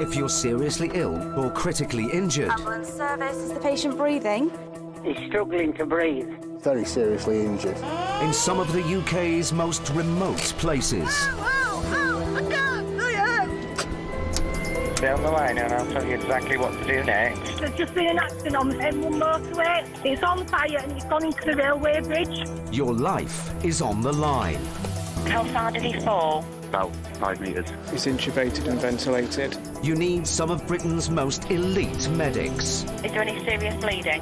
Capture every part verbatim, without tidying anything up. if you're seriously ill or critically injured. Ambulance service, is the patient breathing? He's struggling to breathe. Very seriously injured. In some of the U K's most remote places. Ow, ow, ow, I can't! I am! Stay on the line and I'll tell you exactly what to do next. There's just been an accident on the M one motorway. It's on fire and it's gone into the railway bridge. Your life is on the line. How far did he fall? About five metres. He's intubated and ventilated. You need some of Britain's most elite medics. Is there any serious bleeding?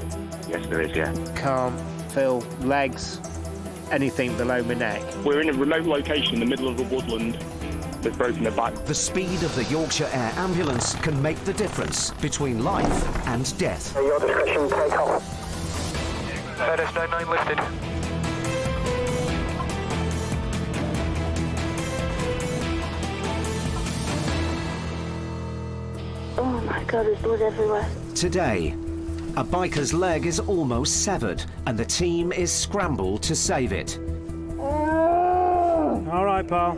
Yes, there is, yeah. Calm, fill, legs, anything below my neck. We're in a remote location in the middle of a woodland. They've broken their back. The speed of the Yorkshire Air Ambulance can make the difference between life and death. At your discretion, take off. Fedest nine nine lifted. Oh my God, there's blood everywhere. Today, a biker's leg is almost severed and the team is scrambled to save it. Oh. All right, pal.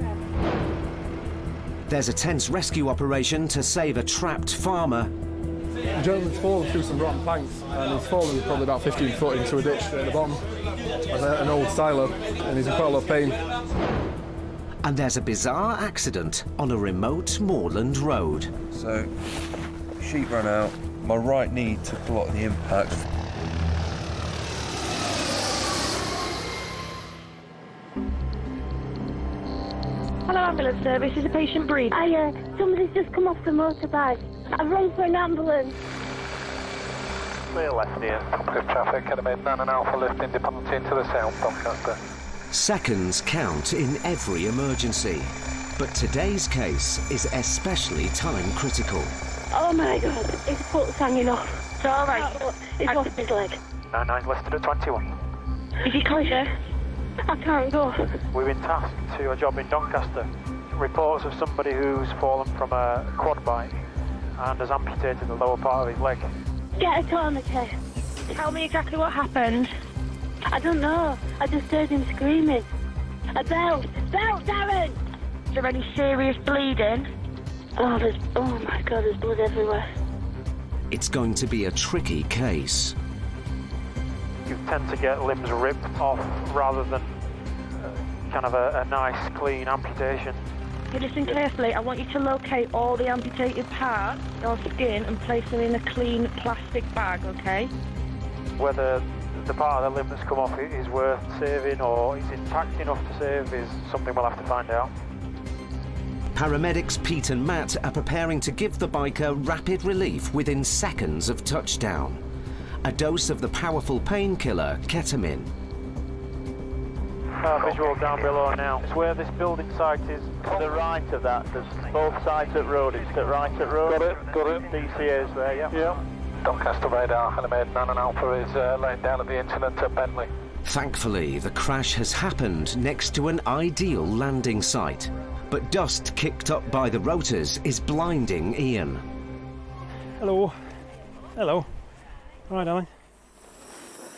There's a tense rescue operation to save a trapped farmer. The gentleman's fallen through some rotten planks and he's fallen probably about fifteen foot into a ditch at the bottom, an old silo, and he's in quite a lot of pain. And there's a bizarre accident on a remote moorland road. So, she ran out, my right knee took a lot of the impact. Hello, ambulance service, is a patient breathing? Hiya, somebody's just come off the motorbike. I've run for an ambulance. Clear left here, with traffic, and I made nine and alpha lifting, departing to the south, Doncaster. Seconds count in every emergency, but today's case is especially time critical. Oh my God, his foot's hanging off. It's all right. Oh, it's I... off his leg. nine nine listed at twenty-one. Is he conscious? I can't go. We've been tasked to a job in Doncaster. Reports of somebody who's fallen from a quad bike and has amputated the lower part of his leg. Get a tourniquet. Tell me exactly what happened. I don't know. I just heard him screaming. A belt! Belt, Darren! Is there any serious bleeding? Oh, there's... Oh, my God, there's blood everywhere. It's going to be a tricky case. You tend to get limbs ripped off rather than uh, kind of a, a nice, clean amputation. You listen carefully. I want you to locate all the amputated parts or skin and place them in a clean plastic bag, OK? Whether... the part of the limb that's come off is worth saving or is intact enough to save is something we'll have to find out. Paramedics Pete and Matt are preparing to give the biker rapid relief within seconds of touchdown. A dose of the powerful painkiller, ketamine. Uh, visual down below now. It's where this building site is. To the right of that, there's both sides at road. It's the right at road. Got it, got it. D C A's there, yeah. Yeah. Doncaster radar, Hanamade nine and Alpha is uh, laying down at the incident at Bentley. Thankfully, the crash has happened next to an ideal landing site. But dust kicked up by the rotors is blinding Ian. Hello. Hello. All right, darling.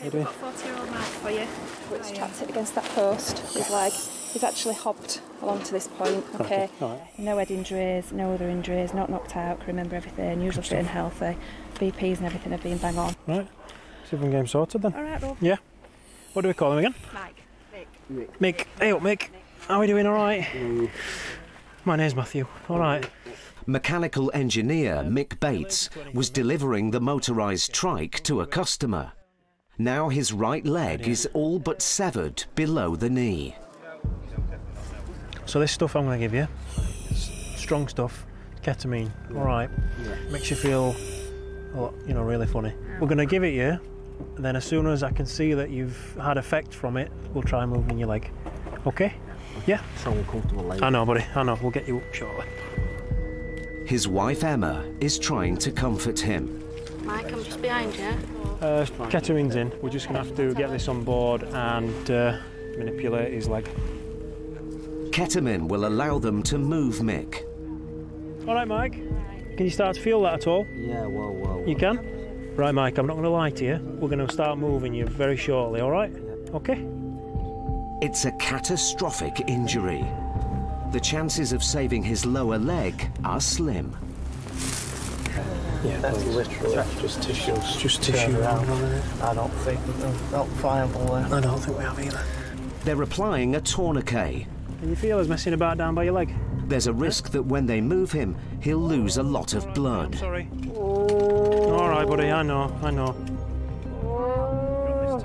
How you doing? I've got a forty-year-old man for you. Which trapped it against that post. His leg. He's actually hobbed along to this point. OK. All right. No head injuries, no other injuries, not knocked out, can remember everything, usual fit and healthy. B Ps and everything have been bang on. Right. See if we can get him sorted then. All right, Rob. Yeah. What do we call him again? Mike. Mick. Mick. Mick. Hey up, Mick. Mick. How are we doing, all right? Mm. My name's Matthew. All right. Mechanical engineer Mick Bates was delivering the motorised trike to a customer. Now his right leg is all but severed below the knee. So this stuff I'm going to give you, strong stuff, ketamine, yeah. All right, yeah. Makes you feel, well, you know, really funny. We're going to give it you, and then as soon as I can see that you've had effect from it, we'll try moving your leg, OK? Yeah? It's not uncomfortable leg. I know, buddy, I know, we'll get you up shortly. His wife, Emma, is trying to comfort him. Mike, I'm just behind you. Uh, ketamine's in. We're just going to have to get this on board and uh, manipulate his leg. Ketamine will allow them to move Mick. All right, Mike. Can you start to feel that at all? Yeah, well, well, well. You can? Right, Mike, I'm not going to lie to you. We're going to start moving you very shortly, all right? OK? It's a catastrophic injury. The chances of saving his lower leg are slim. Yeah, that's literally that's just tissues. Just tissue around. around I don't think they're not viable there. I don't think we have either. They're applying a tourniquet. Can you feel us messing about down by your leg? There's a risk yeah. that when they move him, he'll lose a lot of blood. I'm sorry. Oh. All right, buddy, I know, I know. Oh.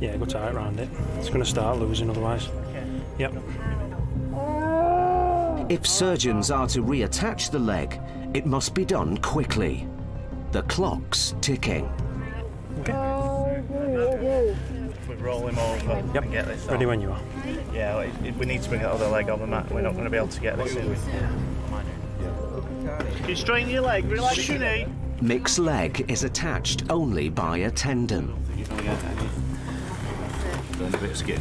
Yeah, go tight around it. It's going to start losing otherwise. Okay. Yep. If surgeons are to reattach the leg, it must be done quickly. The clock's ticking. Okay. If we roll him over, yep. and get this on. Ready when you are. Yeah, like, if we need to bring that other leg on the mat. We're not going to be able to get this in. Yeah. You straighten your leg, relax your knee. Mick's leg is attached only by a tendon. A bit of skin.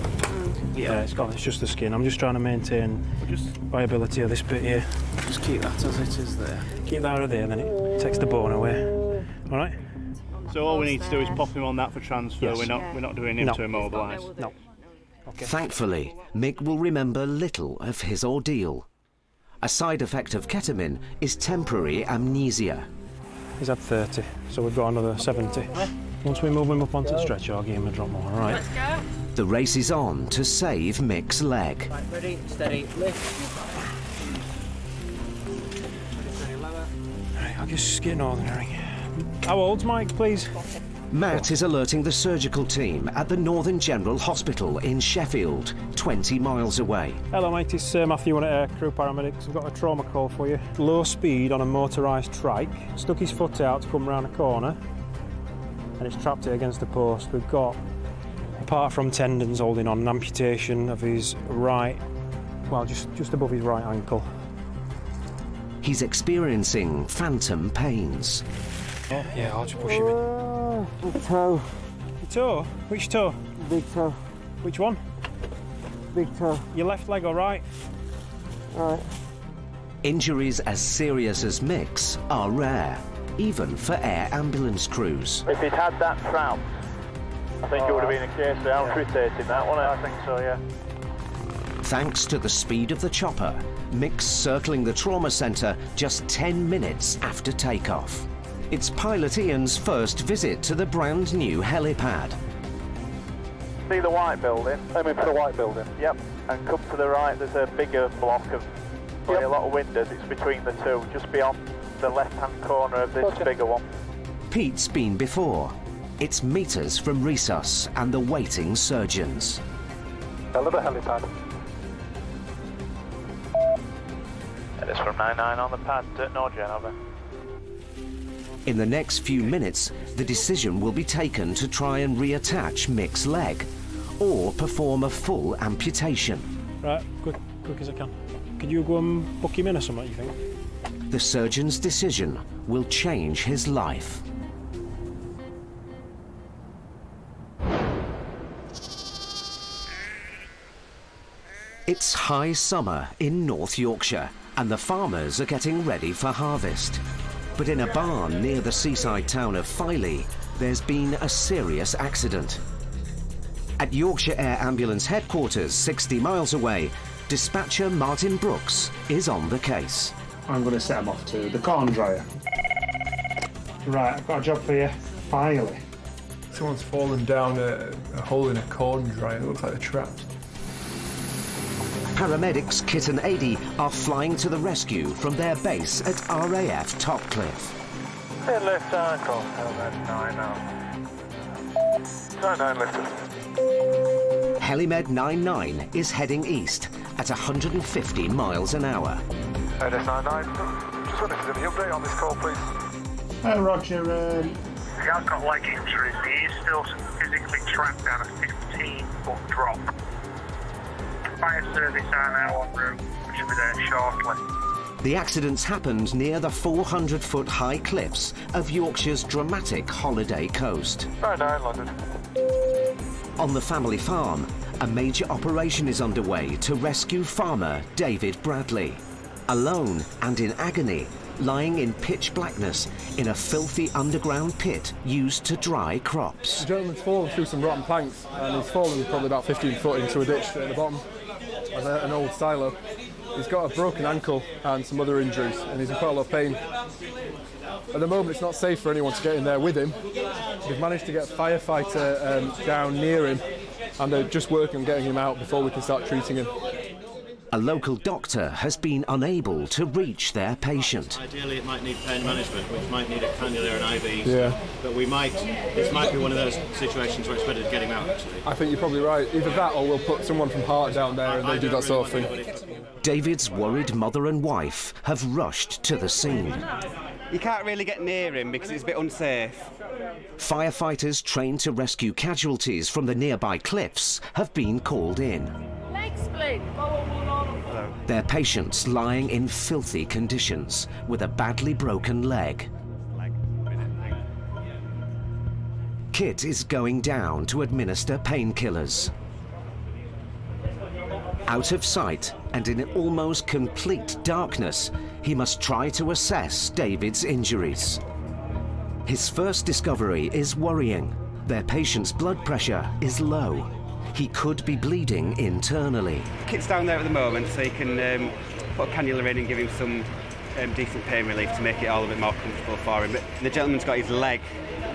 Yeah. yeah, it's gone. It's just the skin. I'm just trying to maintain just viability of this bit here. Just keep that as it is there. Keep that out of there, then it takes the bone away. All right. So all we need to do is pop him on that for transfer. Yes. We're not yeah. we're not doing him no. to immobilise. No. Okay. Thankfully, Mick will remember little of his ordeal. A side effect of ketamine is temporary amnesia. He's had thirty, so we've got another seventy. Once we move him up onto the stretcher, I'll give him a drop more, all right? Let's go. The race is on to save Mick's leg. Right, ready, steady, lift. Right, I'll just get an ordinary. How old's Mike, please? Matt is alerting the surgical team at the Northern General Hospital in Sheffield, twenty miles away. Hello, mate. It's uh, Matthew, one of our crew paramedics. I've got a trauma call for you. Low speed on a motorised trike. Stuck his foot out to come round a corner, and it's trapped it against the post. We've got, apart from tendons holding on, an amputation of his right, well, just, just above his right ankle. He's experiencing phantom pains. Yeah, yeah, I'll just push him in. The toe. The toe? Which toe? Big toe. Which one? Big toe. Your left leg or right? Right. Injuries as serious as Mick's are rare, even for air ambulance crews. If he'd had that trout, I think oh, it would have been a case of outreitating yeah. that one. I think so, yeah. Thanks to the speed of the chopper, Mick's circling the trauma centre just ten minutes after takeoff. It's pilot Ian's first visit to the brand new helipad. See the white building? I mean, for the white building. Yep. And come to the right, there's a bigger block of yep. a lot of windows. It's between the two, just beyond the left-hand corner of this okay. bigger one. Pete's been before. It's meters from Resus and the waiting surgeons. I love a helipad. And it's from nine nine on the pad to Norgen, over. In the next few minutes, the decision will be taken to try and reattach Mick's leg or perform a full amputation. Right, quick, quick as I can. Could you go and book him in or something, you think? The surgeon's decision will change his life. It's high summer in North Yorkshire, and the farmers are getting ready for harvest. But in a barn near the seaside town of Filey, there's been a serious accident. At Yorkshire Air Ambulance headquarters, sixty miles away, dispatcher Martin Brooks is on the case. I'm going to set him off to the corn dryer. Right, I've got a job for you. Filey. Someone's fallen down a, a hole in a corn dryer. It looks like a trap. Paramedics Kit and Ady are flying to the rescue from their base at R A F Topcliffe. Ten left ankle. Oh, that's nine now. Nine nine left. Helimed nine nine is heading east at one hundred fifty miles an hour. Helimed nine nine. Just wondering if there's any update on this call, please. Hi, uh, Roger. Uh... The guy's got leg injuries. He is still physically trapped down a fifteen foot drop. Fire service are now en route, which will be there shortly. The accidents happened near the four hundred foot high cliffs of Yorkshire's dramatic holiday coast. Right, I landed. On the family farm, a major operation is underway to rescue farmer David Bradley. Alone and in agony, lying in pitch blackness in a filthy underground pit used to dry crops. The gentleman's fallen through some rotten planks and he's fallen probably about fifteen foot into a ditch at the bottom. An old silo. He's got a broken ankle and some other injuries, and he's in quite a lot of pain. At the moment, it's not safe for anyone to get in there with him. We've managed to get a firefighter um, down near him, and they're just working on getting him out before we can start treating him. A local doctor has been unable to reach their patient. Ideally, it might need pain management, which might need a cannula and I V. Yeah. But we might, this might be one of those situations where it's better to get him out, actually. I think you're probably right. Either that or we'll put someone from Heart down there I, and they I do that really sort of thing. David's worried mother and wife have rushed to the scene. You can't really get near him because it's a bit unsafe. Firefighters trained to rescue casualties from the nearby cliffs have been called in. Legs split. Their patients lying in filthy conditions with a badly broken leg. Kit is going down to administer painkillers. Out of sight and in almost complete darkness, he must try to assess David's injuries. His first discovery is worrying. Their patient's blood pressure is low. He could be bleeding internally. Kit's down there at the moment, so you can um, put a cannula in and give him some um, decent pain relief to make it all a bit more comfortable for him. But the gentleman's got his leg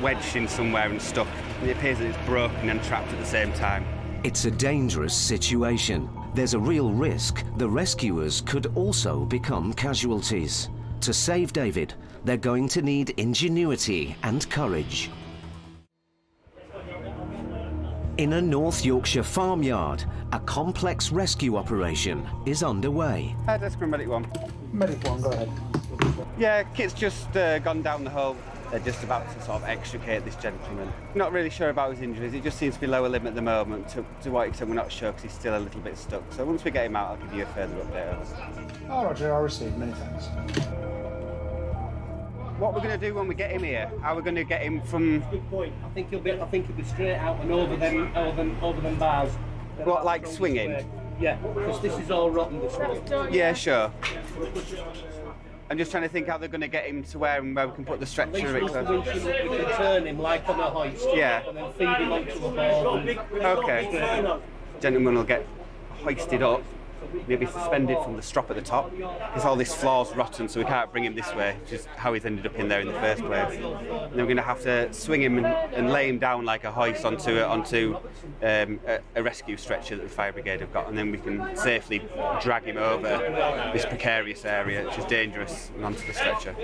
wedged in somewhere and stuck. And it appears that it's broken and trapped at the same time. It's a dangerous situation. There's a real risk the rescuers could also become casualties. To save David, they're going to need ingenuity and courage. In a North Yorkshire farmyard, a complex rescue operation is underway. Uh, let's go medic one. Medic one, go ahead. Yeah, Kit's just uh, gone down the hole. They're just about to sort of extricate this gentleman. Not really sure about his injuries. It just seems to be lower limb at the moment. To, to what extent we're not sure because he's still a little bit stuck. So once we get him out, I'll give you a further update. Oh, Roger, I received. Many thanks. What we're going to do when we get him here? How we're going to get him from? That's a good point. I think he'll be. I think he'll be straight out and over them, over them, over them bars. They're what, like swinging? Square. Yeah, because this is all rotten. This one. Yeah, sure. I'm just trying to think how they're going to get him to where and where we can put the stretcher. At least we can, we can turn him like on a hoist. Yeah. And then feed him onto the ball. Okay. Gentleman will get hoisted up. He'll be suspended from the strop at the top because all this floor's rotten, so we can't bring him this way, which is how he's ended up in there in the first place. And then we're going to have to swing him and, and lay him down like a hoist onto, onto um, a, a rescue stretcher that the fire brigade have got, and then we can safely drag him over this precarious area, which is dangerous, and onto the stretcher.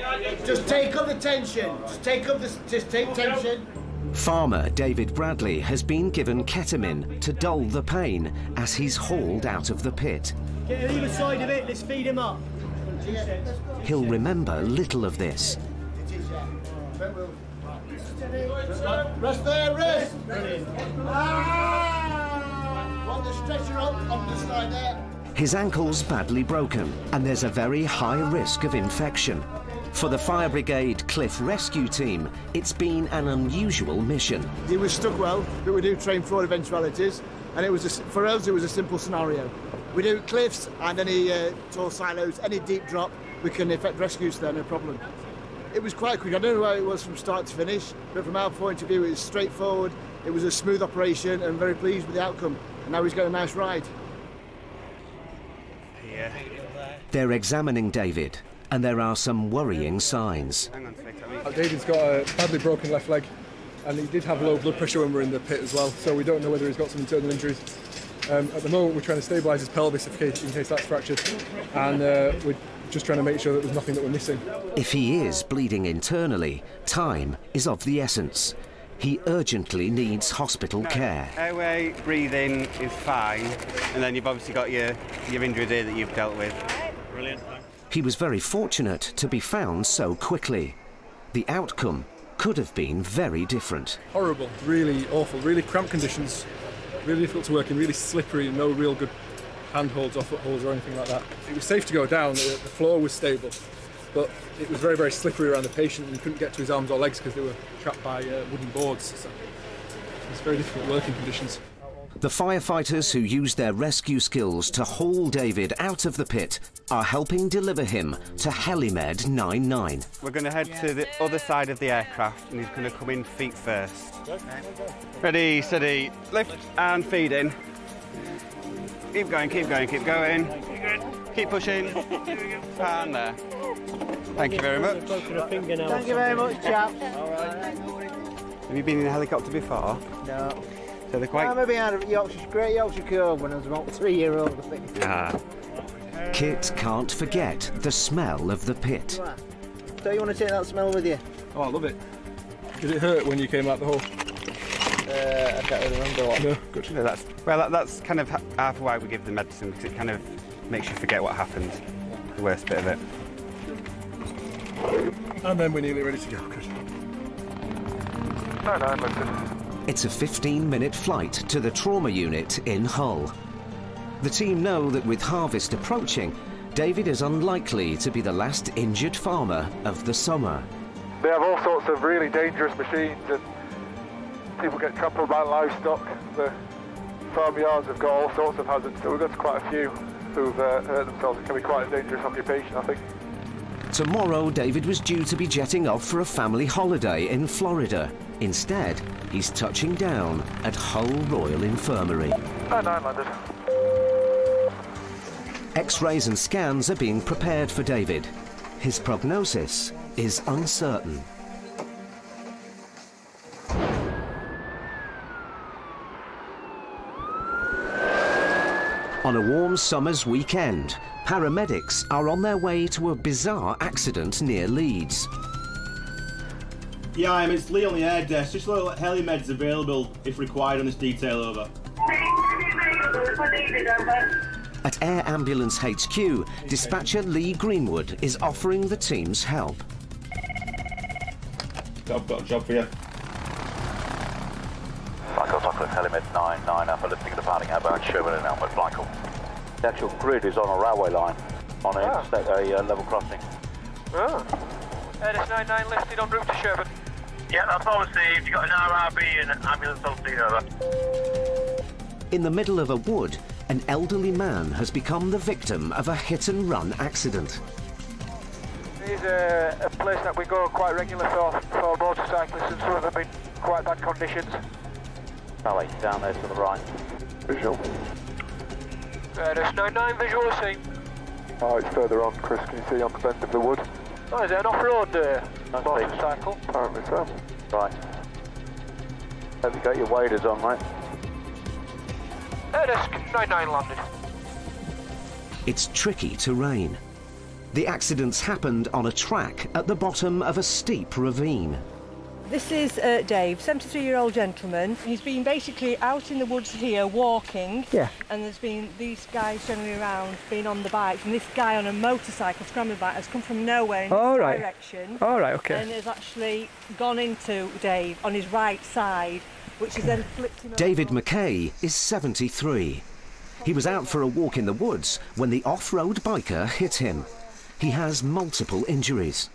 Just take up the tension. Just take up the just take tension. Farmer David Bradley has been given ketamine to dull the pain as he's hauled out of the pit. Get either side of it, let's feed him up. He'll remember little of this. Rest there, rest! Run the stretcher up on the side there. His ankle's badly broken and there's a very high risk of infection. For the Fire Brigade Cliff Rescue Team, it's been an unusual mission. He was stuck well, but we do train for eventualities, and it was a, for us it was a simple scenario. We do cliffs and any uh, tall silos, any deep drop, we can effect rescues there, no problem. It was quite quick. I don't know where it was from start to finish, but from our point of view it was straightforward, it was a smooth operation, and very pleased with the outcome, and now he's got a nice ride. Yeah. They're examining David. And there are some worrying signs. David's got a badly broken left leg, and he did have low blood pressure when we were in the pit as well, so we don't know whether he's got some internal injuries. Um, at the moment, we're trying to stabilise his pelvis in case, in case that's fractured, and uh, we're just trying to make sure that there's nothing that we're missing. If he is bleeding internally, time is of the essence. He urgently needs hospital care. Airway breathing is fine, and then you've obviously got your, your injury there that you've dealt with. Brilliant. He was very fortunate to be found so quickly. The outcome could have been very different. Horrible, really awful, really cramped conditions, really difficult to work in, really slippery, no real good handholds or footholds or anything like that. It was safe to go down, the floor was stable, but it was very, very slippery around the patient and he couldn't get to his arms or legs because they were trapped by uh, wooden boards. So it was very difficult working conditions. The firefighters who used their rescue skills to haul David out of the pit are helping deliver him to Helimed nine nine. We're going to head to the other side of the aircraft and he's going to come in feet first. Ready, steady, lift and feed in. Keep going, keep going, keep going. Keep pushing. And there. Thank you very much. Thank you very much, chap. Have you been in a helicopter before? No. So they're quite... I remember being out of Yorkshire, Great Yorkshire Curve when I was about three year old, I think. Ah. Kit can't forget the smell of the pit. So you want to take that smell with you? Oh, I love it. Did it hurt when you came out the hole? Uh, I can't really remember what. No, good. No, that's, well, that, that's kind of half why we give the medicine, because it kind of makes you forget what happened. The worst bit of it. And then we're nearly ready to go, good. No, no, I'm good. It's a fifteen minute flight to the trauma unit in Hull. The team know that with harvest approaching, David is unlikely to be the last injured farmer of the summer. They have all sorts of really dangerous machines, and people get trampled by livestock. The farmyards have got all sorts of hazards, so we've got quite a few who've uh, hurt themselves. It can be quite a dangerous occupation, I think. Tomorrow, David was due to be jetting off for a family holiday in Florida. Instead, he's touching down at Hull Royal Infirmary. Oh, no, I landed. X-rays and scans are being prepared for David. His prognosis is uncertain. On a warm summer's weekend, paramedics are on their way to a bizarre accident near Leeds. Yeah, I'm it's Lee on the air desk. Just a little helimeds available if required on this detail, over. At Air Ambulance H Q, dispatcher Lee Greenwood is offering the team's help. I've got a job for you. Michael Douglas, Helimed nine nine Alpha, listening to the parting about Sherman and Elmwood, Michael. The actual grid is on a railway line, on an ah. interstate, a uh, level crossing. Oh. Uh, there's nine nine listed en route to Sherman. Yeah, that's all received. You've got an R R B and an ambulance on scene, over. In the middle of a wood, an elderly man has become the victim of a hit-and-run accident. This is a, a place that we go quite regularly for, for motorcyclists, and some of them have been in quite bad conditions. Valley, down there to the right. Visual. Uh, there's no nine visual seen. Oh, it's further on, Chris. Can you see on the bend of the wood? Oh, is there an off-road uh, nice motorcycle? Speed. Apparently so. Right. Have you got your waders on, mate? It's tricky terrain. The accidents happened on a track at the bottom of a steep ravine. This is uh, Dave, seventy-three-year-old gentleman. He's been basically out in the woods here walking. Yeah. And there's been these guys generally around, been on the bikes, and this guy on a motorcycle, scrambling bike, has come from nowhere in All right. direction. All right, OK. And has actually gone into Dave on his right side, which has then flipped him over. David McKay is seventy-three. He was out for a walk in the woods when the off-road biker hit him. He has multiple injuries.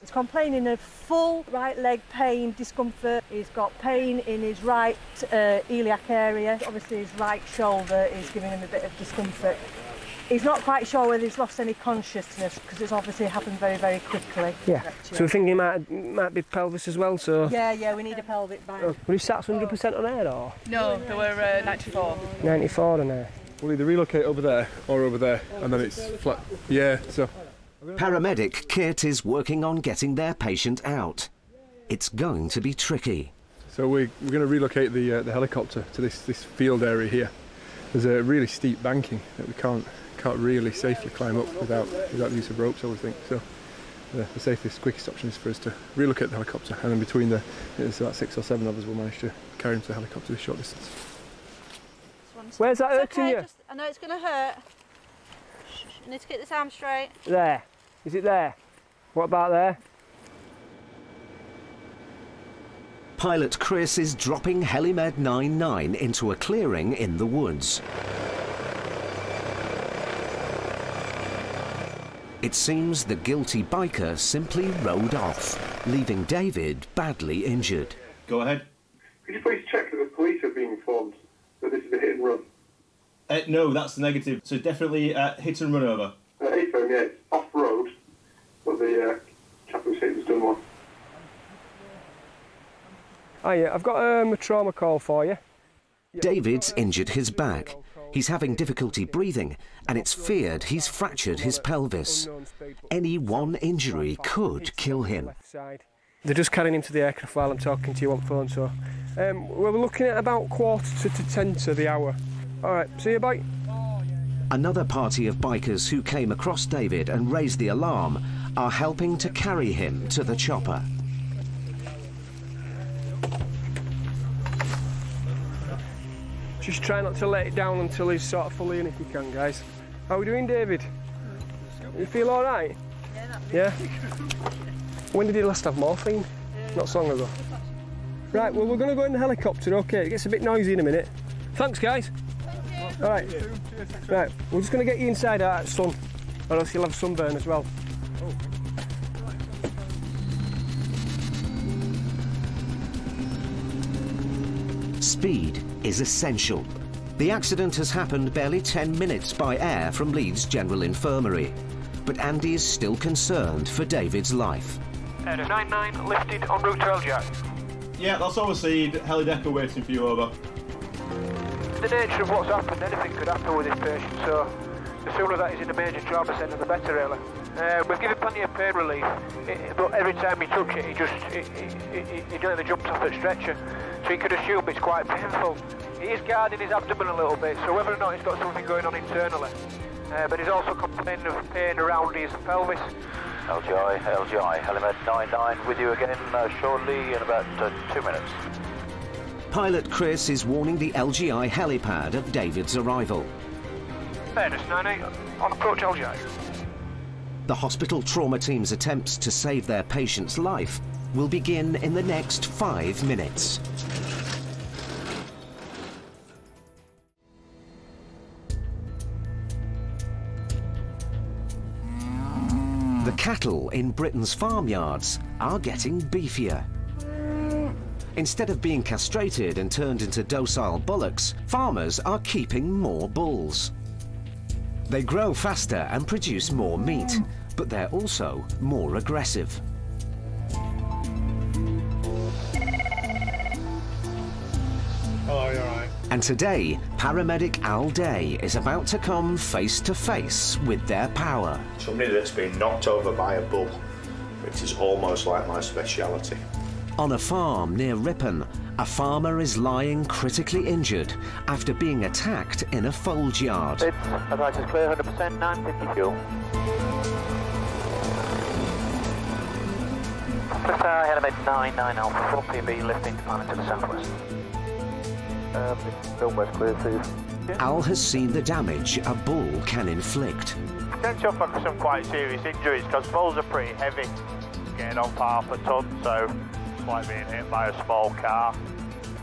He's complaining of full right leg pain, discomfort. He's got pain in his right uh, iliac area. Obviously his right shoulder is giving him a bit of discomfort. He's not quite sure whether he's lost any consciousness, because it's obviously happened very, very quickly. Yeah, so we're thinking he might, might be pelvis as well, so... Yeah, yeah, we need a pelvic bag. Oh. Were his sats one hundred percent on air, or...? No, they were uh, ninety-four. ninety-four on air. We'll either relocate over there or over there, and then it's flat. Yeah, so... Paramedic Kit is working on getting their patient out. It's going to be tricky. So we're, we're going to relocate the, uh, the helicopter to this, this field area here. There's a really steep banking that we can't, can't really safely climb up without, without the use of ropes, I would think. So uh, the safest, quickest option is for us to relocate the helicopter, and in between there, there's about six or seven of us will manage to carry him to the helicopter this short distance. Where's that hurting you? Just, I know it's going to hurt. I need to get this arm straight. There. Is it there? What about there? Pilot Chris is dropping Helimed nine nine into a clearing in the woods. It seems the guilty biker simply rode off, leaving David badly injured. Go ahead. Could you please check that the police have been informed that this is a hit and run? Uh, no, that's negative. So definitely uh, hit and run over. Uh, A-frame, yeah, it's off-road, but the uh, chap who's hit has done one. Hiya, I've got um, a trauma call for you. David's injured his back. He's having difficulty breathing, and it's feared he's fractured his pelvis. Any one injury could kill him. They're just carrying him to the aircraft while I'm talking to you on phone, so... Um, we're looking at about quarter to, to ten to the hour. All right, see you, bye. Another party of bikers who came across David and raised the alarm are helping to carry him to the chopper. Just try not to let it down until he's sort of fully in if you can, guys. How are we doing, David? You feel all right? Yeah? When did he last have morphine? Not so long ago. Right, well, we're going to go in the helicopter, OK? It gets a bit noisy in a minute. Thanks, guys. Thank you. All right. Right, we're just going to get you inside out at sun, or else you'll have sunburn as well. Oh. Speed is essential. The accident has happened barely ten minutes by air from Leeds General Infirmary, but Andy is still concerned for David's life. Air of nine nine lifted en route to Elgin. Yeah, that's all we see. Helidecker waiting for you, over. The nature of what's happened, anything could happen with this patient, so the sooner that he's in a major trauma centre, the better, really. Uh, we've given plenty of pain relief, it, but every time he touches it, he just, he, he, he, he generally jumps off the stretcher. So you could assume it's quite painful. He is guarding his abdomen a little bit, so whether or not he's got something going on internally. Uh, but he's also complaining of pain around his pelvis. L G I, L G I, Helimed nine nine with you again uh, shortly in about uh, two minutes. Pilot Chris is warning the L G I helipad of David's arrival. Fairness nine eight, on approach L G I. The hospital trauma team's attempts to save their patient's life will begin in the next five minutes. The cattle in Britain's farmyards are getting beefier. Instead of being castrated and turned into docile bullocks, farmers are keeping more bulls. They grow faster and produce more meat, but they're also more aggressive. And today, paramedic Al Day is about to come face to face with their power. Somebody that's been knocked over by a bull, which is almost like my speciality. On a farm near Ripon, a farmer is lying critically injured after being attacked in a fold yard. It's about to clear one hundred percent, nine fifty fuel. First hour, head of it nine nine Alpha, four P B, lifting department to the southwest. Um, Al has seen the damage a bull can inflict. Potential for some quite serious injuries because bulls are pretty heavy, getting on half a ton, so it's like being hit by a small car.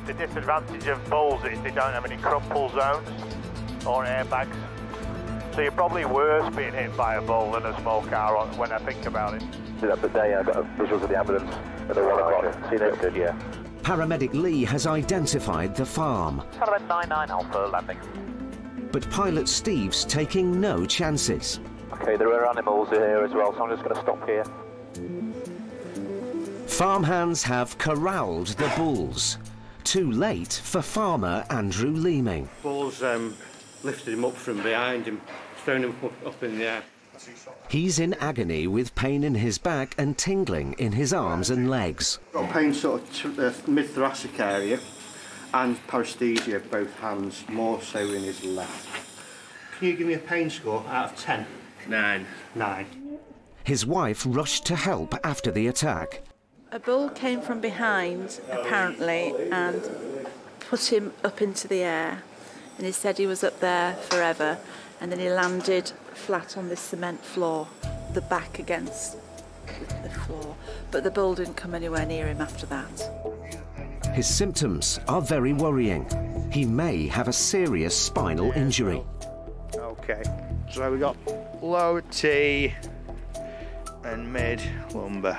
The disadvantage of bulls is they don't have any crumple zones or airbags, so you're probably worse being hit by a bull than a small car when I think about it. The other day I got visuals of the ambulance at the one o'clock. See, that's good, yeah. Paramedic Lee has identified the farm. nine nine Alpha landing. But pilot Steve's taking no chances. OK, there are animals here as well, so I'm just going to stop here. Farmhands have corralled the bulls. Too late for farmer Andrew Leeming. Bulls um, lifted him up from behind him, thrown him up, up in the air. He's in agony with pain in his back and tingling in his arms and legs. Got pain sort of uh, mid-thoracic area and paresthesia, both hands, more so in his left. Can you give me a pain score out of ten? Nine. Nine. His wife rushed to help after the attack. A bull came from behind, apparently, and put him up into the air. And he said he was up there forever. And then he landed flat on this cement floor, the back against the floor. But the bull didn't come anywhere near him after that. His symptoms are very worrying. He may have a serious spinal injury. OK, so we got low T and mid-lumbar.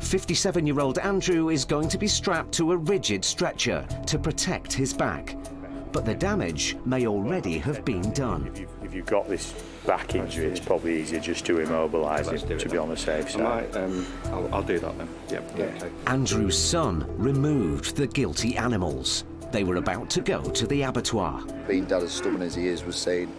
fifty-seven-year-old Andrew is going to be strapped to a rigid stretcher to protect his back. But the damage may already have been done. If you've, if you've got this back injury, it's probably easier just to immobilise him, to be on the safe side. Um, I'll, I'll do that then. Yep. Yeah. Okay. Andrew's son removed the guilty animals. They were about to go to the abattoir. Being dad, as stubborn as he is, was saying,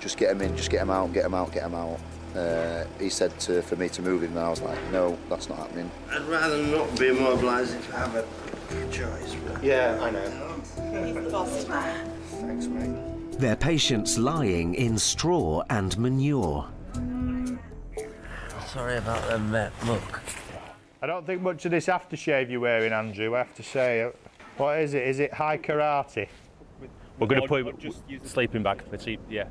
just get him in, just get him out, get him out, get him out. Uh, he said to, for me to move him, and I was like, no, that's not happening. I'd rather not be more obliged if I have a choice. But... yeah, I know. He's the boss man. Thanks, mate. Their patients lying in straw and manure. Sorry about them, mate. Look. I don't think much of this aftershave you're wearing, Andrew, I have to say. What is it? Is it high karate? We're going to put just sleeping bag for cheap, yeah.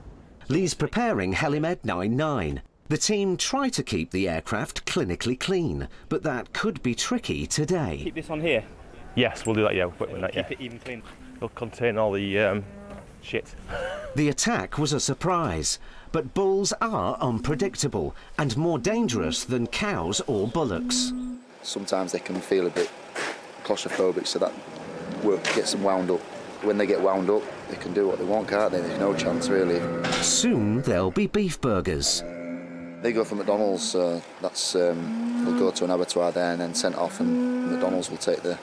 Lee's preparing Helimed nine nine. The team try to keep the aircraft clinically clean, but that could be tricky today. Keep this on here? Yes, we'll do that, yeah. We'll we'll that, keep yeah. it even clean. It'll contain all the um, shit. The attack was a surprise, but bulls are unpredictable and more dangerous than cows or bullocks. Sometimes they can feel a bit claustrophobic, so that work gets them wound up. When they get wound up, they can do what they want, can't they? There's no chance, really. Soon there'll be beef burgers. They go for McDonald's, so that's, um, they'll go to an abattoir there and then sent off, and McDonald's will take the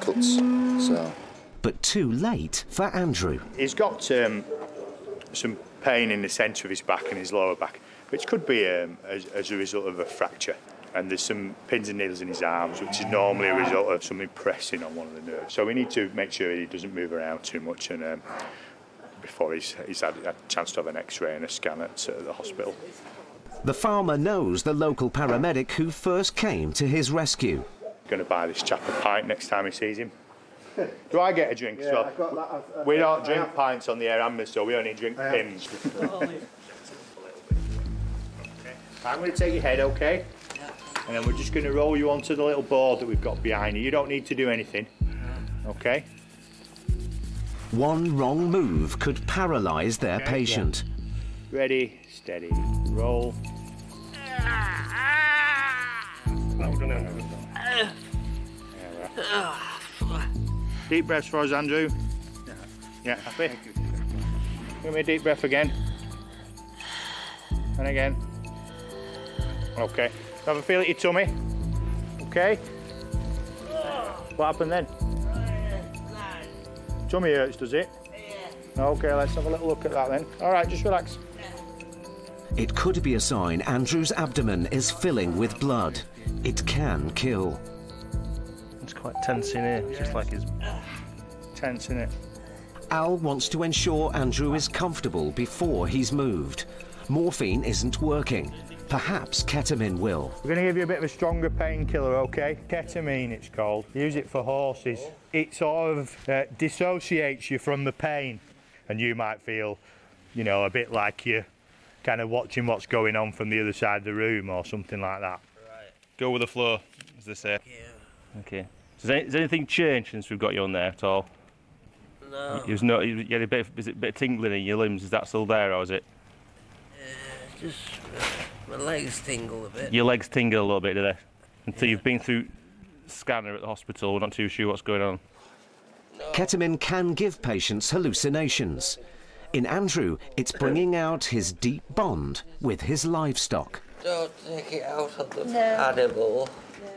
cuts, so... But too late for Andrew. He's got um, some pain in the centre of his back and his lower back, which could be um, as, as a result of a fracture. And there's some pins and needles in his arms, which is normally a result of something pressing on one of the nerves. So we need to make sure he doesn't move around too much, and um, before he's, he's had a chance to have an X-ray and a scan at uh, the hospital. The farmer knows the local paramedic who first came to his rescue. I'm going to buy this chap a pint next time he sees him. Do I get a drink as well? Yeah, I, I, we don't drink have... pints on the air ambulance, so we only drink pims. I'm going to take your head, OK? And then we're just going to roll you onto the little board that we've got behind you. You don't need to do anything, OK? One wrong move could paralyse their okay, patient. Yeah. Ready, steady, roll. Deep breaths for us, Andrew. Yeah, happy? Give me a deep breath again. And again. OK. Have a feel at your tummy, okay? What happened then? Tummy hurts, does it? Yeah. Okay, let's have a little look at that then. All right, just relax. It could be a sign Andrew's abdomen is filling with blood. It can kill. It's quite tense in here, yeah. Just like his... tense in it. Al wants to ensure Andrew is comfortable before he's moved. Morphine isn't working. Perhaps ketamine will. We're going to give you a bit of a stronger painkiller, OK? Ketamine, it's called. Use it for horses. It sort of uh, dissociates you from the pain, and you might feel, you know, a bit like you're kind of watching what's going on from the other side of the room or something like that. Right. Go with the flow, as they say. Yeah. OK. So has, any, has anything changed since we've got you on there at all? No. You, was no, you had a bit of, is it a bit of tingling in your limbs? Is that still there, or is it? Uh, just... my legs tingle a bit. Your legs tingle a little bit, do they? Until yeah. you've been through scanner at the hospital, we're not too sure what's going on. No. Ketamine can give patients hallucinations. In Andrew, it's bringing out his deep bond with his livestock. Don't take it out of the no. animal. No.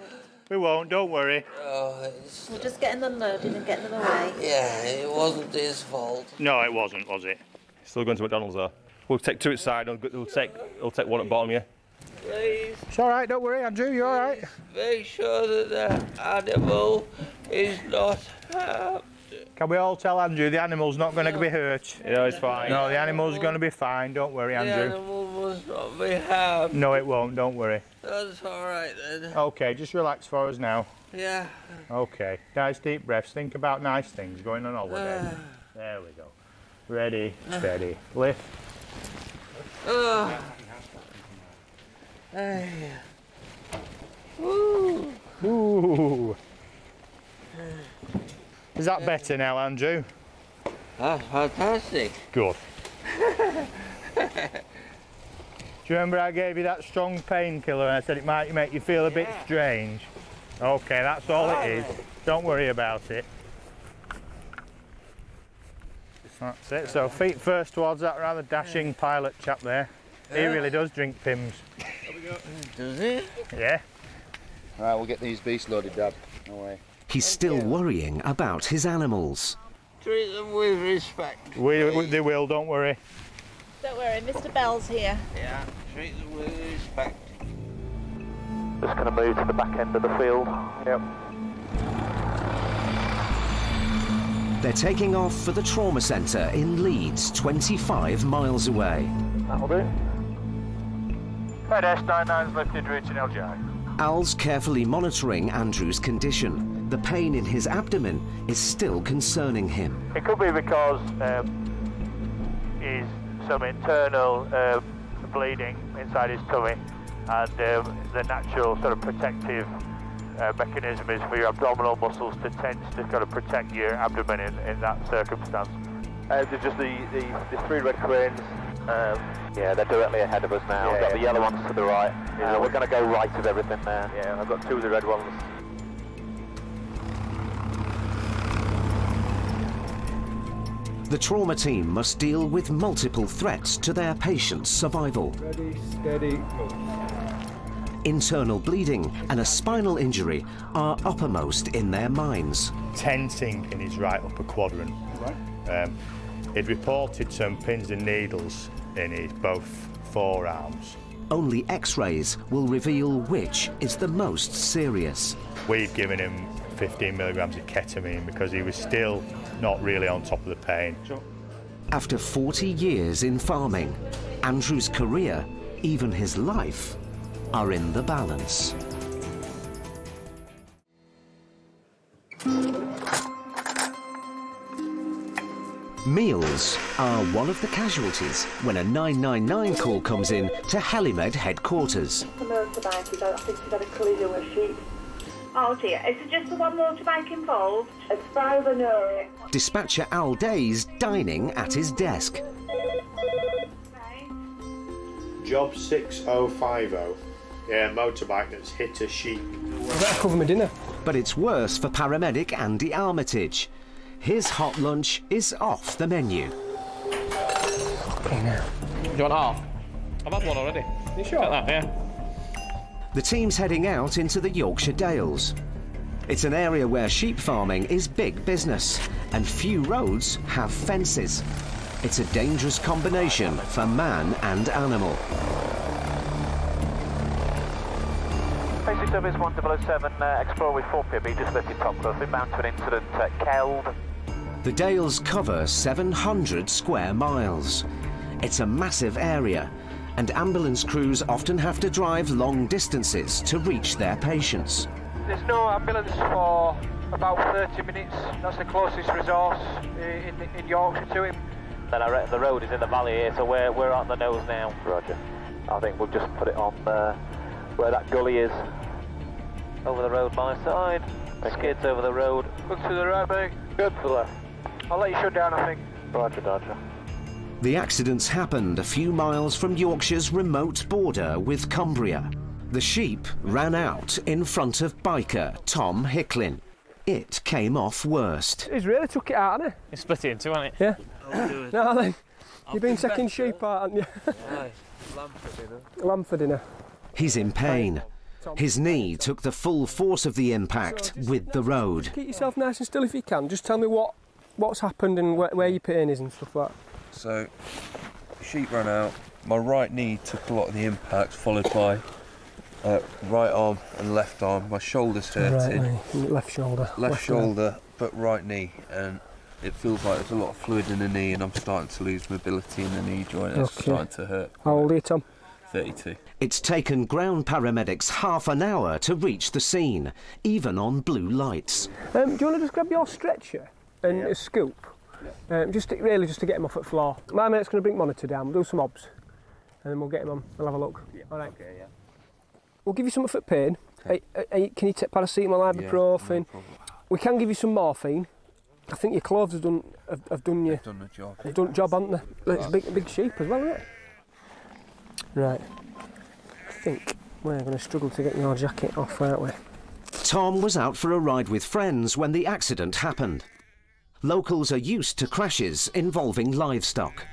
We won't, don't worry. No, it's... we're just getting them loaded and getting them away. Yeah, it wasn't his fault. No, it wasn't, was it? Still going to McDonald's, though. We'll take two at side, and we'll take, we'll take one at bottom, yeah? Please. It's all right, don't worry, Andrew, you're all right. Make sure that the animal is not hurt. Can we all tell Andrew the animal's not going to no. be hurt? No, it's fine. No, the animal's going to be fine, don't worry, Andrew. The animal must not be harmed. No, it won't, don't worry. That's all right, then. OK, just relax for us now. Yeah. OK, nice deep breaths. Think about nice things going on holiday. Uh. There we go. Ready, steady, uh. lift. Oh. Hey. Ooh. Ooh. Is that better now, Andrew? That's fantastic. Good. Do you remember I gave you that strong painkiller and I said it might make you feel a yeah. bit strange? Okay, that's all, all it is. Right. Don't worry about it. That's it, so feet first towards that rather dashing pilot chap there. He really does drink pims. There we go. Does he? Yeah. All right, we'll get these beasts loaded, Dad. No way. He's still worrying about his animals. Treat them with respect. We, we, they will, don't worry. Don't worry, Mister Bell's here. Yeah, treat them with respect. Just going to move to the back end of the field. Yep. They're taking off for the trauma centre in Leeds, twenty-five miles away. That'll do. Red S ninety-nine's lifted, reaching L J. Al's carefully monitoring Andrew's condition. The pain in his abdomen is still concerning him. It could be because um, he's some internal uh, bleeding inside his tummy, and um, the natural sort of protective Uh, mechanism is for your abdominal muscles to tense. They've got to protect your abdomen in, in that circumstance. Uh, there's just the, the, the three red cranes. Um, yeah, they're directly ahead of us now. Yeah, We've got yeah, the yellow yeah. ones to the right. Yeah, uh, we're going to go right of everything there. Yeah, I've got two of the red ones. The trauma team must deal with multiple threats to their patient's survival. Ready, steady, move. Internal bleeding and a spinal injury are uppermost in their minds. Tensing in his right upper quadrant. Right. Um, he'd reported some pins and needles in his both forearms. Only X-rays will reveal which is the most serious. We've given him fifteen milligrams of ketamine because he was still not really on top of the pain. Sure. After forty years in farming, Andrew's career, even his life, are in the balance. Meals are one of the casualties when a nine nine nine call comes in to Helimed headquarters. The motorbike, I think she's had a collision with sheep. Oh dear, is it just the one motorbike involved? As far as I know. Dispatcher Al Day's dining at his desk. Job six oh five oh. Yeah, motorbike that's hit a sheep. I've got to cover my dinner. But it's worse for paramedic Andy Armitage. His hot lunch is off the menu. Okay, now. Do you want half? I've had one already. You sure? Like that, yeah. The team's heading out into the Yorkshire Dales. It's an area where sheep farming is big business, and few roads have fences. It's a dangerous combination for man and animal. Basic service one double oh seven, uh, Explorer with four P B, just lifted top close, inbound to an incident at Keld. The Dales cover seven hundred square miles. It's a massive area, and ambulance crews often have to drive long distances to reach their patients. There's no ambulance for about thirty minutes. That's the closest resource in, in Yorkshire to him. Then I reckon the road is in the valley here, so we're, we're on the nose now. Roger. I think we'll just put it on uh, where that gully is. Over the road, my side. Skids over the road. Good to the right, mate. Good to the left. I'll let you shut down, I think. Roger, Roger. The accidents happened a few miles from Yorkshire's remote border with Cumbria. The sheep ran out in front of biker Tom Hicklin. It came off worst. He's really took it out, hasn't he? He split it in two, hasn't he? Yeah. Oh, no, then. You've been taking sheep out, haven't you? Yeah, lamb for dinner. Lamb for dinner. He's in pain. His knee took the full force of the impact so with the road. Keep yourself nice and still if you can. Just tell me what, what's happened and where, where your pain is and stuff like that. So, sheep ran out. My right knee took a lot of the impact, followed by uh, right arm and left arm. My shoulder's hurting. Right, left shoulder. Left, left shoulder, arm. But right knee. And it feels like there's a lot of fluid in the knee and I'm starting to lose mobility in the knee joint. It's okay. Starting to hurt. How old are you, Tom? thirty-two. It's taken ground paramedics half an hour to reach the scene, even on blue lights. Um, do you want to just grab your stretcher and yeah. a scoop? Yeah. Um, just to, really just to get him off at floor. My mate's going to bring monitor down, we'll do some obs and then we'll get him on, we'll have a look. Yeah. All right. Okay, yeah. We'll give you some for pain. Okay. Hey, hey, can you take paracetamol, ibuprofen? Yeah, no, we can give you some morphine. I think your clothes have done, have, have done your... They've done the job. They've done the job, haven't they? It's a big, big sheep as well, isn't it? Right. I think we're going to struggle to get your jacket off, aren't we? Tom was out for a ride with friends when the accident happened. Locals are used to crashes involving livestock.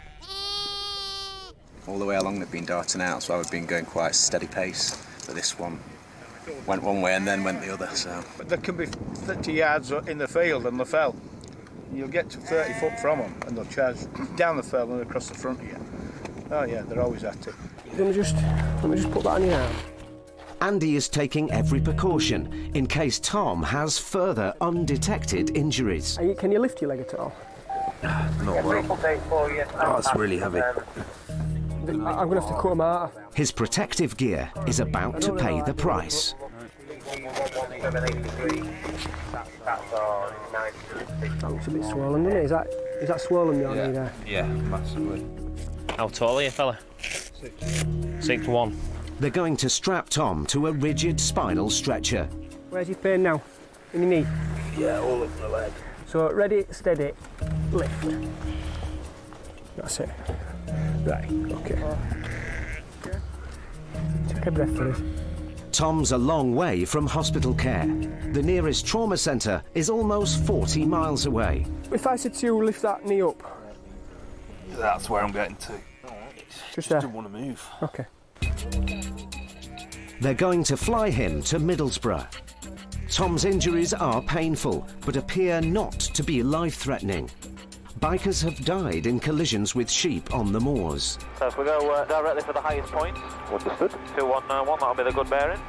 All the way along they've been darting out, so I've been going quite a steady pace. But this one went one way and then went the other. So but there can be thirty yards in the field and they fell. You'll get to thirty foot from them and they'll charge down the field and across the front of you. Oh yeah, they're always at it. You're gonna just, let me just put that on your arm. Andy is taking every precaution in case Tom has further undetected injuries. You, can you lift your leg at all? No, yeah, oh, that's really heavy. I'm going to have to cut him out. His protective gear is about to pay the price. That looks a bit swollen, doesn't it? Is that, is that swollen your knee there? Yeah, massively. How tall are you, fella? Six. Six one. They're going to strap Tom to a rigid spinal stretcher. Where's your pain now? In your knee? Yeah, all up the leg. So ready, steady, lift. That's it. Right, okay. Take a breath for this. Tom's a long way from hospital care. The nearest trauma centre is almost forty miles away. If I said to you, lift that knee up. That's where I'm getting to. Just there. I don't want to move. Okay. They're going to fly him to Middlesbrough. Tom's injuries are painful, but appear not to be life-threatening. Bikers have died in collisions with sheep on the moors. So if we go uh, directly for the highest point, understood. two one nine one, that'll be the good bearing.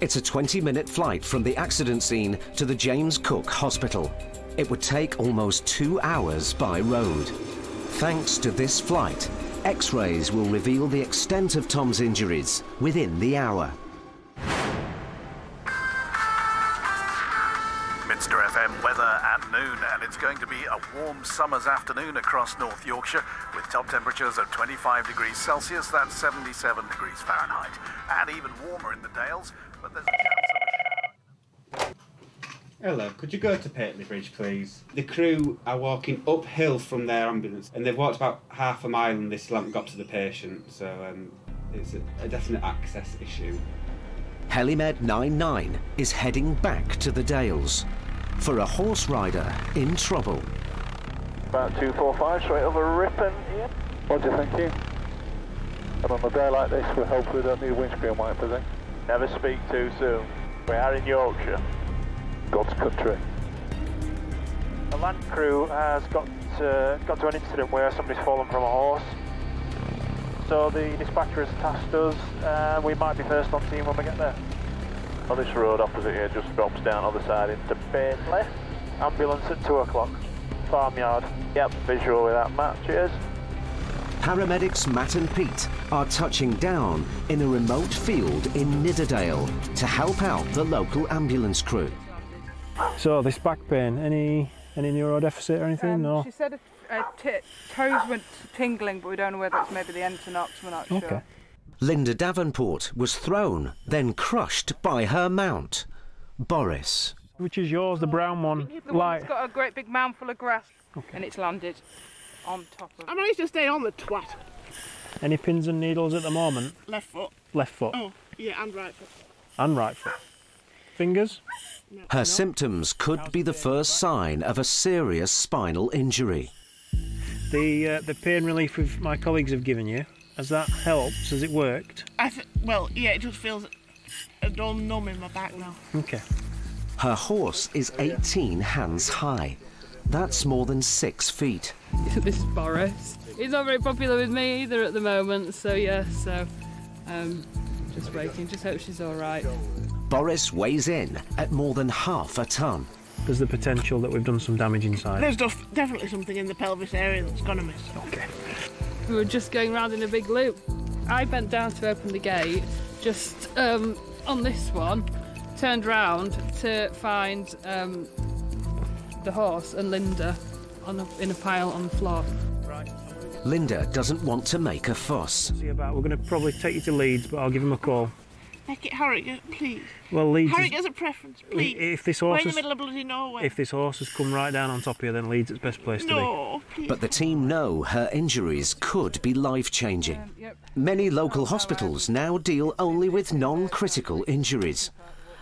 It's a twenty minute flight from the accident scene to the James Cook Hospital. It would take almost two hours by road. Thanks to this flight, X-rays will reveal the extent of Tom's injuries within the hour. Minster F M weather at noon, and it's going to be a warm summer's afternoon across North Yorkshire with top temperatures of twenty-five degrees Celsius, that's seventy-seven degrees Fahrenheit, and even warmer in the Dales, but there's a chance of a shower. Hello, could you go to Pateley Bridge, please? The crew are walking uphill from their ambulance, and they've walked about half a mile and they still haven't got to the patient, so um, it's a, a definite access issue. Helimed nine nine is heading back to the Dales for a horse rider in trouble. About two four five, straight over Ripon here. Roger, thank you. And on a day like this, we hopefully don't need windscreen wipers, eh? Never speak too soon. We are in Yorkshire, God's country. The land crew has got to, got to an incident where somebody's fallen from a horse. So the dispatcher has tasked us, and uh, we might be first on scene when we get there. On this road opposite here just drops down on the side into Pateley. Ambulance at two o'clock. Farmyard. Yep, visual with that, Matt. Cheers. Paramedics Matt and Pete are touching down in a remote field in Nidderdale to help out the local ambulance crew. So this back pain, any any neurodeficit or anything? Um, no. She said a Uh, toes went tingling, but we don't know whether it's maybe the entonox, we're not okay. sure. Linda Davenport was thrown, then crushed by her mount, Boris. Which is yours, the brown one? The Light. One's got a great big mouthful of grass, okay. and it's landed on top of... I managed to stay on the twat. Any pins and needles at the moment? Left foot. Left foot? Oh, yeah, and right foot. And right foot. Fingers? No, her no. symptoms could be the first sign of a serious spinal injury. The, uh, the pain relief we've, my colleagues have given you, has that helped? Has it worked? I th well, yeah, it just feels all numb in my back now. OK. Her horse is eighteen hands high. That's more than six feet. This Boris. He's not very popular with me either at the moment, so, yeah, so... Um, just waiting, just hope she's all right. Boris weighs in at more than half a tonne. There's the potential that we've done some damage inside. There's definitely something in the pelvis area that's gonna miss. Okay. We were just going round in a big loop. I bent down to open the gate, just um, on this one, turned round to find um, the horse and Linda on a, in a pile on the floor. Right. Linda doesn't want to make a fuss. We're gonna probably take you to Leeds, but I'll give him a call. Make it Harrogate, please. Well, Leeds. Harrogate as a preference, please. If this horse We're in the middle of bloody Norway. If this horse has come right down on top of you, then Leeds is the best place no, to be. No, please. But the team know her injuries could be life-changing. Um, yep. Many local hospitals now deal only with non-critical injuries.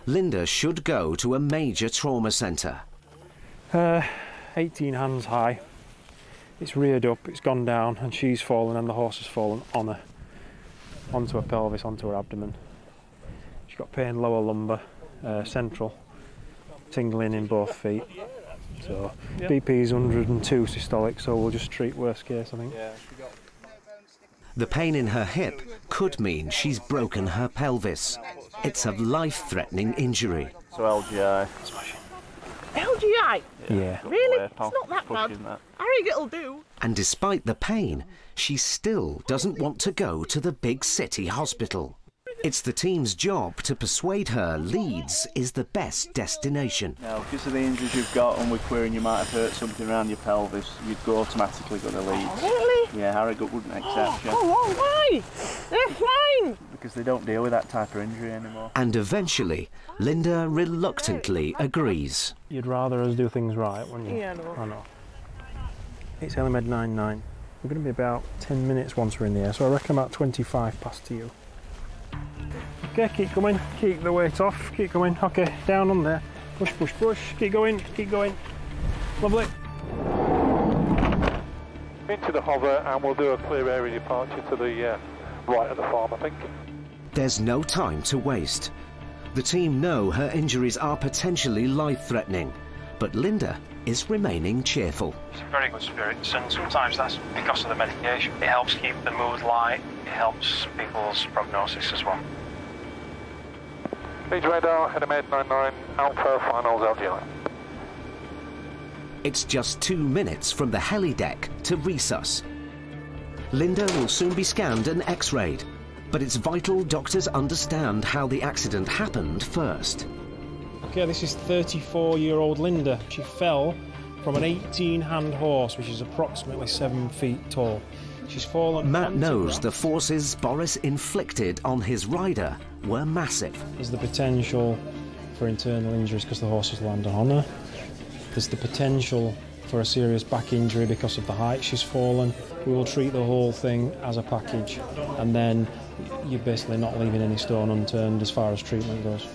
Linda should go to a major trauma centre. Uh, eighteen hands high. It's reared up, it's gone down, and she's fallen, and the horse has fallen on her, onto her pelvis, onto her abdomen. She's got pain lower lumbar, uh, central, tingling in both feet. So yep. B P is one hundred and two systolic, so we'll just treat worst case, I think. Yeah. The pain in her hip could mean she's broken her pelvis. It's a life-threatening injury. So L G I. L G I? Yeah. Really? It's not that bad. That. I think it'll do. And despite the pain, she still doesn't want to go to the big city hospital. It's the team's job to persuade her Leeds is the best destination. Now, because of the injuries you've got and we're querying you might have hurt something around your pelvis, you'd go automatically go to Leeds. Really? Yeah, Harrogate wouldn't accept you. Oh, why? They're fine! Because they don't deal with that type of injury anymore. And eventually, Linda reluctantly agrees. You'd rather us do things right, wouldn't you? Yeah, no. I know. It's Helimed nine nine. We're going to be about ten minutes once we're in the air, so I reckon about twenty-five past to you. Okay, keep coming, keep the weight off, keep going, okay, down on there, push, push, push, keep going, keep going, lovely. Into the hover and we'll do a clear area departure to the uh, right of the farm, I think. There's no time to waste. The team know her injuries are potentially life-threatening, but Linda is remaining cheerful. It's a very good spirits, and sometimes that's because of the medication. It helps keep the mood light, it helps people's prognosis as well. Leeds radar, Helimed nine nine, Alpha, finals, L G I. It's just two minutes from the heli deck to resus. Linda will soon be scanned and x-rayed, but it's vital doctors understand how the accident happened first. Okay, this is thirty-four-year-old Linda. She fell from an eighteen-hand horse, which is approximately seven feet tall. She's fallen. Matt knows the forces Boris inflicted on his rider were massive. There's the potential for internal injuries because the horse was landing on her. There's the potential for a serious back injury because of the height she's fallen. We will treat the whole thing as a package, and then you're basically not leaving any stone unturned as far as treatment goes.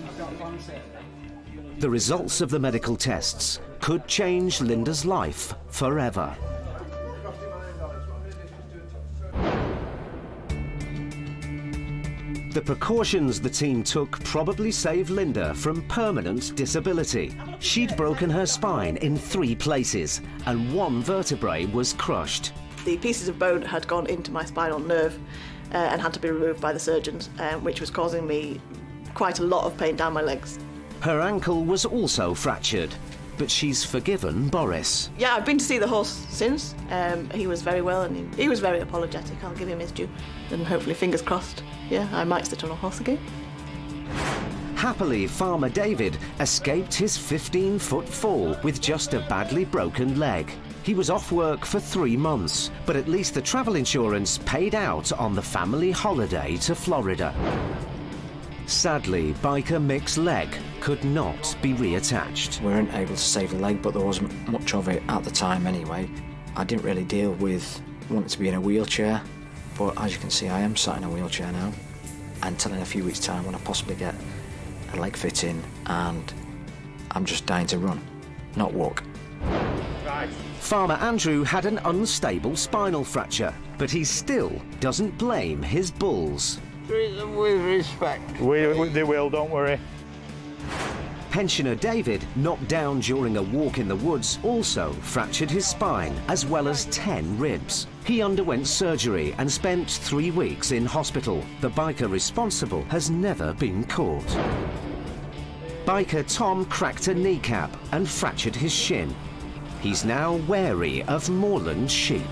The results of the medical tests could change Linda's life forever. The precautions the team took probably saved Linda from permanent disability. She'd broken her spine in three places, and one vertebrae was crushed. The pieces of bone had gone into my spinal nerve uh, and had to be removed by the surgeons, um, which was causing me quite a lot of pain down my legs. Her ankle was also fractured, but she's forgiven Boris. Yeah, I've been to see the horse since. Um, he was very well, and he, he was very apologetic. I'll give him his due, and hopefully, fingers crossed, yeah, I might sit on a horse again. Happily, Farmer David escaped his fifteen-foot fall with just a badly broken leg. He was off work for three months, but at least the travel insurance paid out on the family holiday to Florida. Sadly, biker Mick's leg could not be reattached. We weren't able to save the leg, but there wasn't much of it at the time anyway. I didn't really deal with wanting to be in a wheelchair. But as you can see, I am sat in a wheelchair now, until in a few weeks' time when I possibly get a leg fit in, and I'm just dying to run, not walk. Right. Farmer Andrew had an unstable spinal fracture, but he still doesn't blame his bulls. Treat them with respect. We, we, they will, don't worry. Pensioner David, knocked down during a walk in the woods, also fractured his spine, as well as ten ribs. He underwent surgery and spent three weeks in hospital. The biker responsible has never been caught. Biker Tom cracked a kneecap and fractured his shin. He's now wary of moorland sheep.